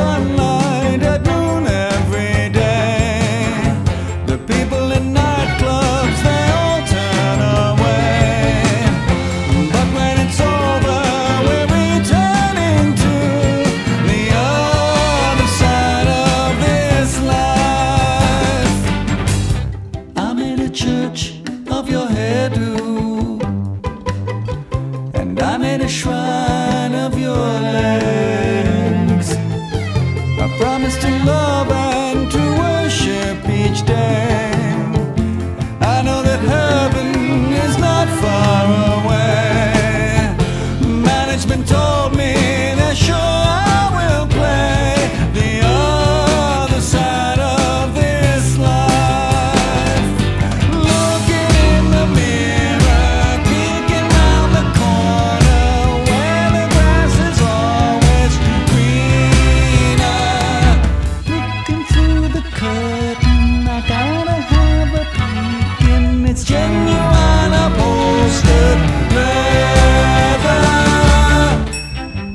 sunlight at noon every day. The people in nightclubs, they all turn away. But when it's over, we're returning to the other side of this life. I'm in a church of your hairdo, and I'm in a shrine of your legs. I promise to love and to worship each day. I know that heaven is not far away. Management told me that sure I will play the other side of this life. Looking in the mirror, peeking round the corner, where the grass is always greener. Looking through the curtain, I gotta have a peek in. It's genuine upholstered leather.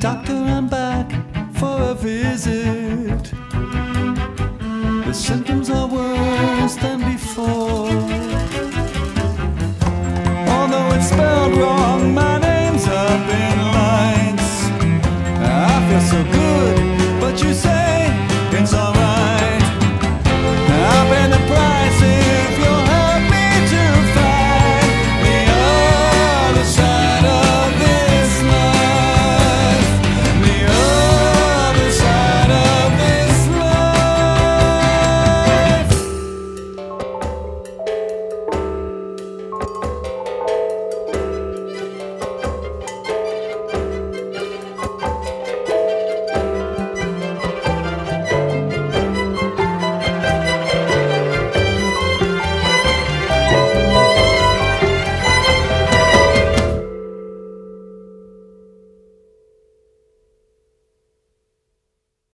Doctor, I'm back for a visit.